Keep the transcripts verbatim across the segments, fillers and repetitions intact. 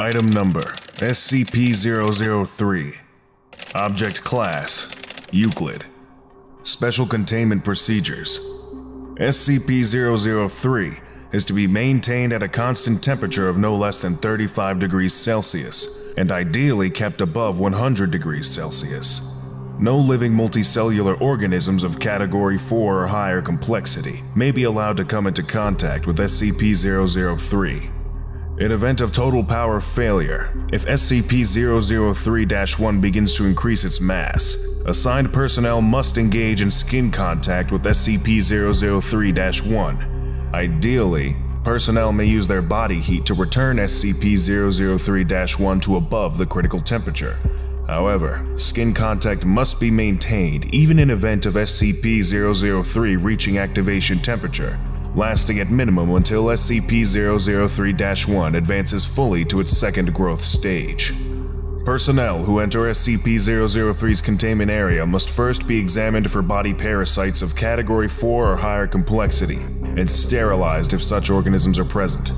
Item number, S C P zero zero three. Object class, Euclid. Special containment procedures. S C P zero zero three is to be maintained at a constant temperature of no less than thirty-five degrees Celsius and ideally kept above one hundred degrees Celsius. No living multicellular organisms of Category four or higher complexity may be allowed to come into contact with S C P zero zero three. In event of total power failure, if S C P zero zero three dash one begins to increase its mass, assigned personnel must engage in skin contact with S C P zero zero three dash one. Ideally, personnel may use their body heat to return S C P zero zero three dash one to above the critical temperature. However, skin contact must be maintained even in event of S C P zero zero three reaching activation temperature, lasting at minimum until S C P zero zero three dash one advances fully to its second growth stage. Personnel who enter S C P zero zero three's containment area must first be examined for body parasites of Category four or higher complexity and sterilized if such organisms are present.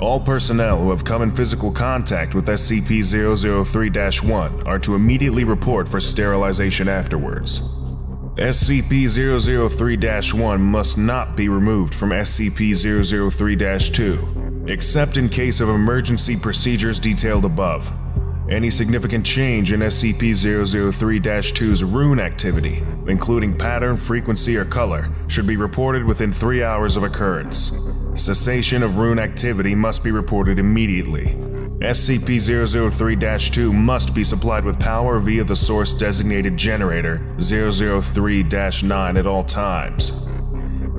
All personnel who have come in physical contact with S C P zero zero three dash one are to immediately report for sterilization afterwards. S C P zero zero three dash one must not be removed from S C P zero zero three dash two, except in case of emergency procedures detailed above. Any significant change in S C P zero zero three dash two's rune activity, including pattern, frequency, or color, should be reported within three hours of occurrence. Cessation of rune activity must be reported immediately. S C P zero zero three dash two must be supplied with power via the source designated generator zero zero three dash nine at all times.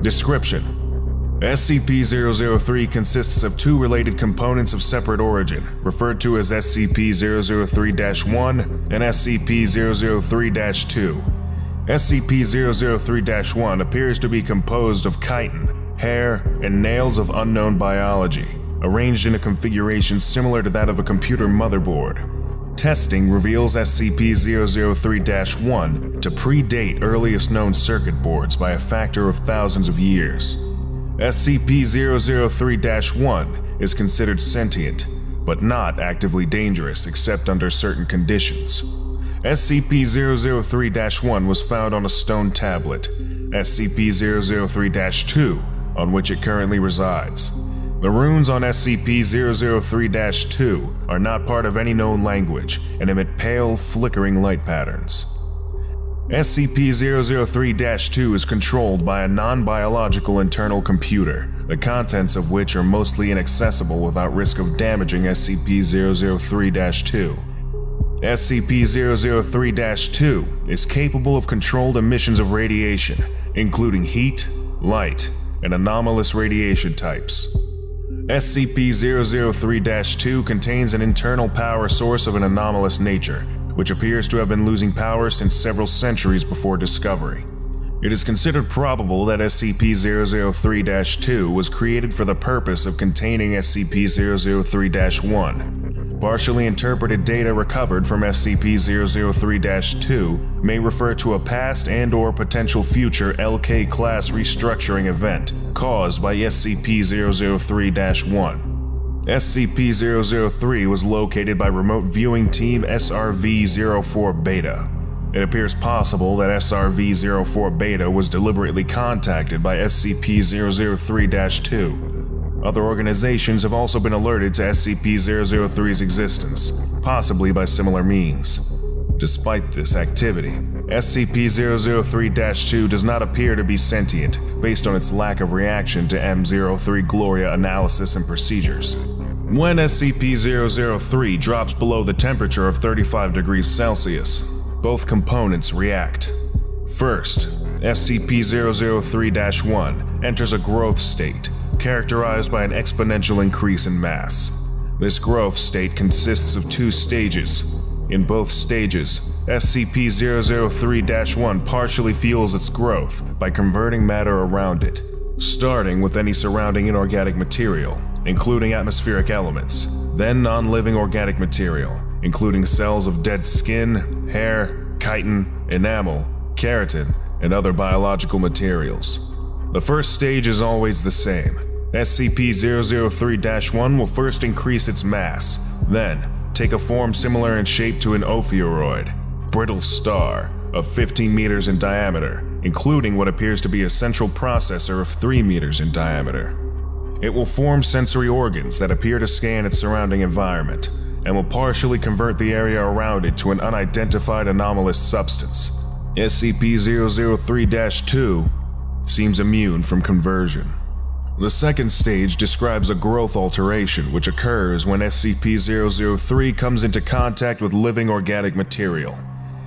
Description: S C P zero zero three consists of two related components of separate origin, referred to as S C P zero zero three dash one and S C P zero zero three dash two. S C P zero zero three dash one appears to be composed of chitin, hair, and nails of unknown biology, arranged in a configuration similar to that of a computer motherboard. Testing reveals S C P zero zero three dash one to predate earliest known circuit boards by a factor of thousands of years. S C P zero zero three dash one is considered sentient, but not actively dangerous except under certain conditions. S C P zero zero three dash one was found on a stone tablet, S C P zero zero three dash two, on which it currently resides. The runes on S C P zero zero three dash two are not part of any known language and emit pale, flickering light patterns. S C P zero zero three dash two is controlled by a non-biological internal computer, the contents of which are mostly inaccessible without risk of damaging S C P zero zero three dash two. S C P zero zero three dash two is capable of controlled emissions of radiation, including heat, light, and anomalous radiation types. S C P zero zero three dash two contains an internal power source of an anomalous nature, which appears to have been losing power since several centuries before discovery. It is considered probable that S C P zero zero three dash two was created for the purpose of containing S C P zero zero three dash one. Partially interpreted data recovered from S C P zero zero three dash two may refer to a past and/or potential future L K class restructuring event caused by S C P zero zero three dash one. S C P zero zero three was located by remote viewing team S R V zero four beta. It appears possible that S R V zero four beta was deliberately contacted by S C P zero zero three dash two. Other organizations have also been alerted to S C P zero zero three's existence, possibly by similar means. Despite this activity, S C P zero zero three dash two does not appear to be sentient, based on its lack of reaction to M zero three Gloria analysis and procedures. When S C P zero zero three drops below the temperature of thirty-five degrees Celsius, both components react. First, S C P zero zero three dash one enters a growth state, characterized by an exponential increase in mass. This growth state consists of two stages. In both stages, S C P zero zero three dash one partially fuels its growth by converting matter around it, starting with any surrounding inorganic material, including atmospheric elements, then non-living organic material, including cells of dead skin, hair, chitin, enamel, keratin, and other biological materials. The first stage is always the same. S C P zero zero three dash one will first increase its mass, then take a form similar in shape to an ophiuroid, brittle star, of fifteen meters in diameter, including what appears to be a central processor of three meters in diameter. It will form sensory organs that appear to scan its surrounding environment, and will partially convert the area around it to an unidentified anomalous substance. S C P zero zero three dash two seems immune from conversion. The second stage describes a growth alteration which occurs when S C P zero zero three comes into contact with living organic material.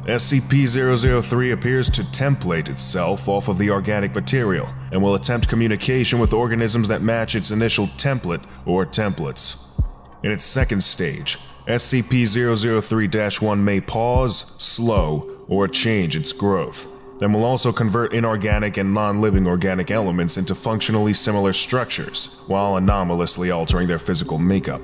S C P zero zero three appears to template itself off of the organic material and will attempt communication with organisms that match its initial template or templates. In its second stage, S C P zero zero three dash one may pause, slow, or change its growth, and will also convert inorganic and non-living organic elements into functionally similar structures, while anomalously altering their physical makeup.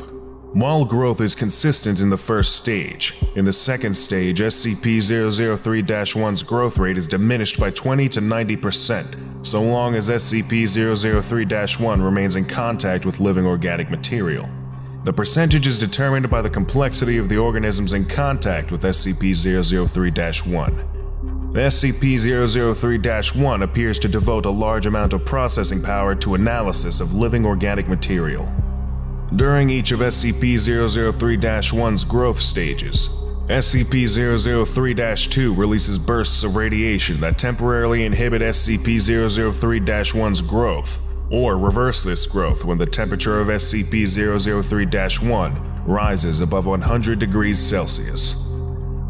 While growth is consistent in the first stage, in the second stage, S C P zero zero three dash one's growth rate is diminished by twenty to ninety percent, so long as S C P zero zero three dash one remains in contact with living organic material. The percentage is determined by the complexity of the organisms in contact with S C P zero zero three dash one. S C P zero zero three dash one appears to devote a large amount of processing power to analysis of living organic material. During each of S C P zero zero three dash one's growth stages, S C P zero zero three dash two releases bursts of radiation that temporarily inhibit S C P zero zero three dash one's growth, or reverse this growth when the temperature of S C P zero zero three dash one rises above one hundred degrees Celsius.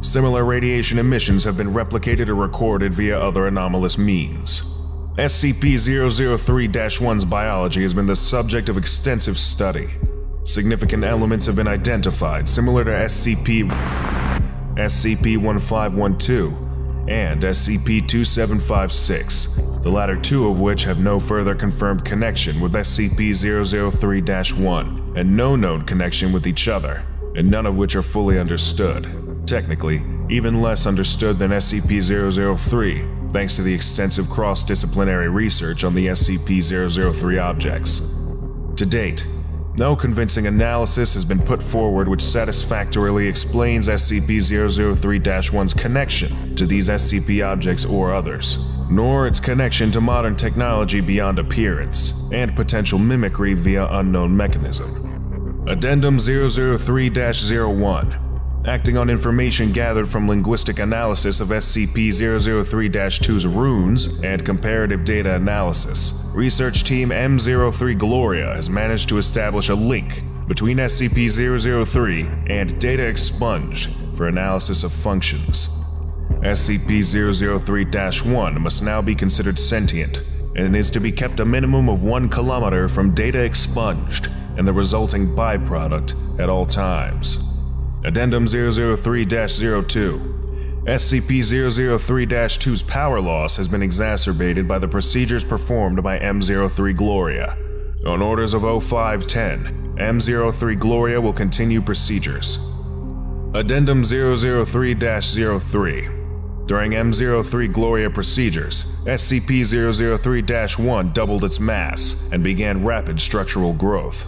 Similar radiation emissions have been replicated or recorded via other anomalous means. S C P zero zero three dash one's biology has been the subject of extensive study. Significant elements have been identified similar to S C P, S C P fifteen twelve, and S C P twenty-seven fifty-six, the latter two of which have no further confirmed connection with S C P zero zero three dash one and no known connection with each other, and none of which are fully understood. Technically, even less understood than S C P zero zero three, thanks to the extensive cross-disciplinary research on the S C P zero zero three objects. To date, no convincing analysis has been put forward which satisfactorily explains S C P zero zero three dash one's connection to these S C P objects or others, nor its connection to modern technology beyond appearance and potential mimicry via unknown mechanism. Addendum zero zero three dash zero one. Acting on information gathered from linguistic analysis of S C P zero zero three dash two's runes and comparative data analysis, research team M zero three Gloria has managed to establish a link between S C P zero zero three and data expunged for analysis of functions. S C P zero zero three dash one must now be considered sentient and is to be kept a minimum of one kilometer from data expunged and the resulting byproduct at all times. Addendum zero zero three dash zero two. S C P zero zero three dash two's power loss has been exacerbated by the procedures performed by M zero three Gloria. On orders of O five ten, M zero three Gloria will continue procedures. Addendum zero zero three dash zero three. During M zero three Gloria procedures, S C P zero zero three dash one doubled its mass and began rapid structural growth.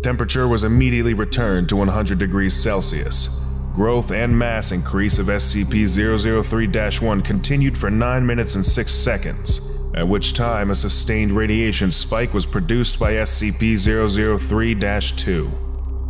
Temperature was immediately returned to one hundred degrees Celsius. Growth and mass increase of S C P zero zero three dash one continued for nine minutes and six seconds, at which time a sustained radiation spike was produced by S C P zero zero three dash two.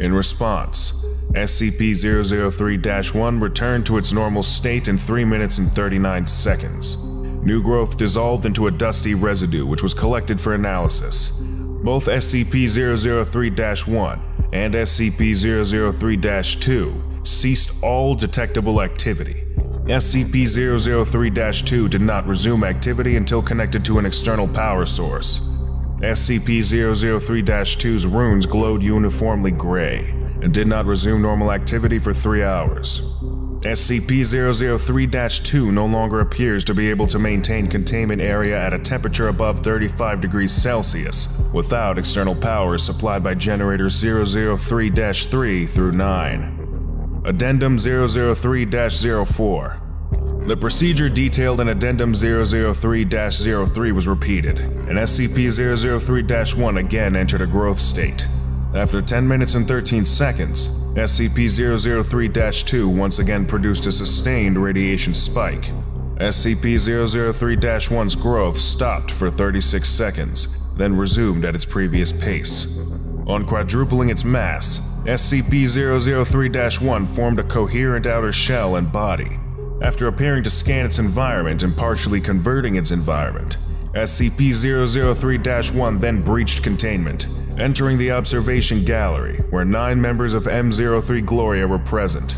In response, S C P zero zero three dash one returned to its normal state in three minutes and thirty-nine seconds. New growth dissolved into a dusty residue which was collected for analysis. Both S C P zero zero three dash one and S C P zero zero three dash two ceased all detectable activity. S C P zero zero three dash two did not resume activity until connected to an external power source. S C P zero zero three dash two's runes glowed uniformly gray and did not resume normal activity for three hours. S C P zero zero three dash two no longer appears to be able to maintain containment area at a temperature above thirty-five degrees Celsius without external powers supplied by generators zero zero three dash three through nine. Addendum zero zero three dash zero four. The procedure detailed in Addendum zero zero three dash zero three was repeated, and S C P zero zero three dash one again entered a growth state. After ten minutes and thirteen seconds, S C P zero zero three dash two once again produced a sustained radiation spike. S C P zero zero three dash one's growth stopped for thirty-six seconds, then resumed at its previous pace. On quadrupling its mass, S C P zero zero three dash one formed a coherent outer shell and body. After appearing to scan its environment and partially converting its environment, S C P zero zero three dash one then breached containment, entering the observation gallery where nine members of M zero three Gloria were present.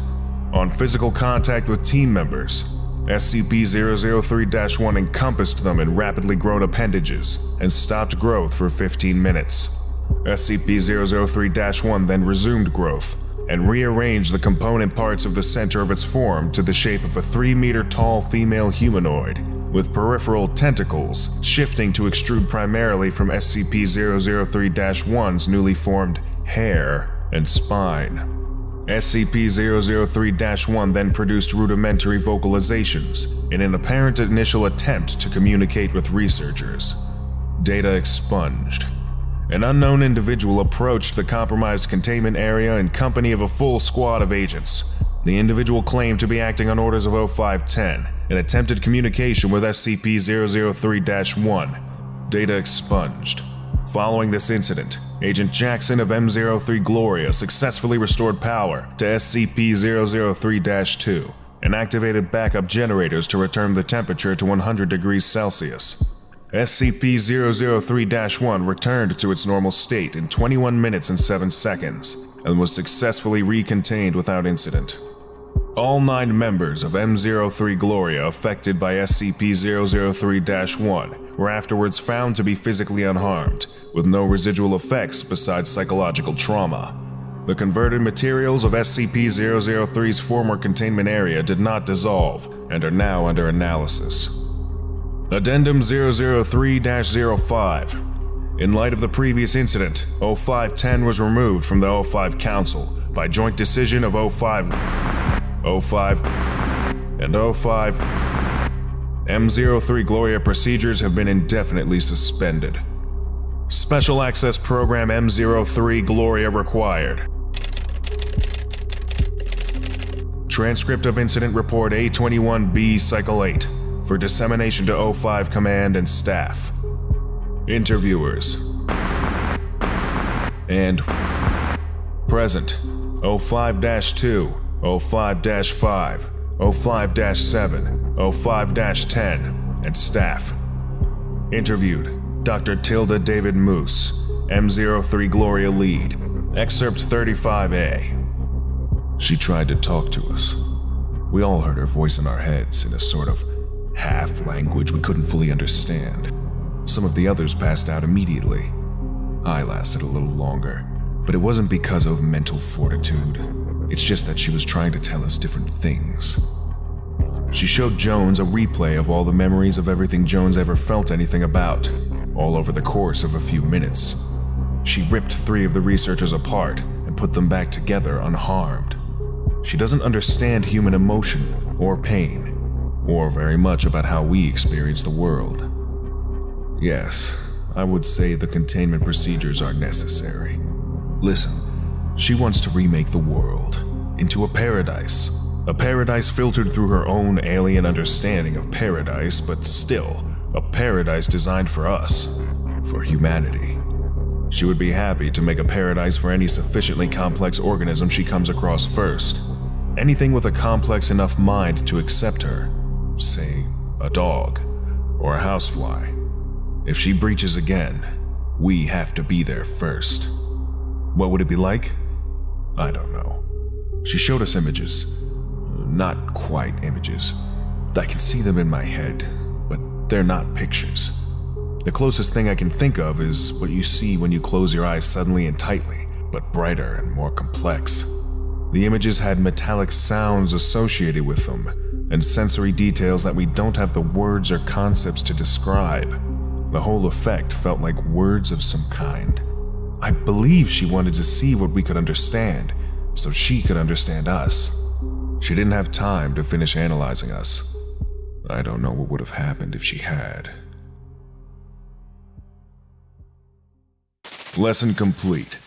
On physical contact with team members, S C P zero zero three dash one encompassed them in rapidly grown appendages and stopped growth for fifteen minutes. S C P zero zero three dash one then resumed growth and rearranged the component parts of the center of its form to the shape of a three meter tall female humanoid, with peripheral tentacles shifting to extrude primarily from S C P zero zero three dash one's newly formed hair and spine. S C P zero zero three dash one then produced rudimentary vocalizations in an apparent initial attempt to communicate with researchers. Data expunged. An unknown individual approached the compromised containment area in company of a full squad of agents. The individual claimed to be acting on orders of O five ten and attempted communication with S C P zero zero three dash one. Data expunged. Following this incident, Agent Jackson of M zero three Gloria successfully restored power to S C P zero zero three dash two and activated backup generators to return the temperature to one hundred degrees Celsius. S C P zero zero three dash one returned to its normal state in twenty-one minutes and seven seconds and was successfully recontained without incident. All nine members of M zero three Gloria affected by S C P zero zero three dash one were afterwards found to be physically unharmed, with no residual effects besides psychological trauma. The converted materials of S C P zero zero three's former containment area did not dissolve and are now under analysis. Addendum zero zero three dash zero five. In light of the previous incident, O five ten was removed from the O five Council by joint decision of O five, O five, and O five. M zero three Gloria procedures have been indefinitely suspended. Special Access Program M zero three Gloria required. Transcript of Incident Report A twenty-one B Cycle eight. For dissemination to O five Command and staff. Interviewers. And present. O five dash two, O five dash five, O five dash seven, O five dash ten, and staff. Interviewed: Doctor Tilda David Moose, M zero three Gloria lead. Excerpt thirty-five A. She tried to talk to us. We all heard her voice in our heads in a sort of half language we couldn't fully understand. Some of the others passed out immediately. I lasted a little longer, but it wasn't because of mental fortitude. It's just that she was trying to tell us different things. She showed Jones a replay of all the memories of everything Jones ever felt anything about, all over the course of a few minutes. She ripped three of the researchers apart and put them back together unharmed. She doesn't understand human emotion or pain, or very much about how we experience the world. Yes, I would say the containment procedures are necessary. Listen, she wants to remake the world into a paradise. A paradise filtered through her own alien understanding of paradise, but still, a paradise designed for us, for humanity. She would be happy to make a paradise for any sufficiently complex organism she comes across first. Anything with a complex enough mind to accept her. Say, a dog, or a housefly. If she breaches again, we have to be there first. What would it be like? I don't know. She showed us images. Not quite images. I can see them in my head, but they're not pictures. The closest thing I can think of is what you see when you close your eyes suddenly and tightly, but brighter and more complex. The images had metallic sounds associated with them, and sensory details that we don't have the words or concepts to describe. The whole effect felt like words of some kind. I believe she wanted to see what we could understand, so she could understand us. She didn't have time to finish analyzing us. I don't know what would have happened if she had. Lesson complete.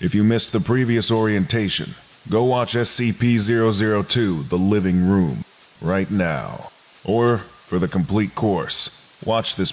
If you missed the previous orientation, go watch S C P zero zero two, The Living Room, right now. Or, for the complete course, watch this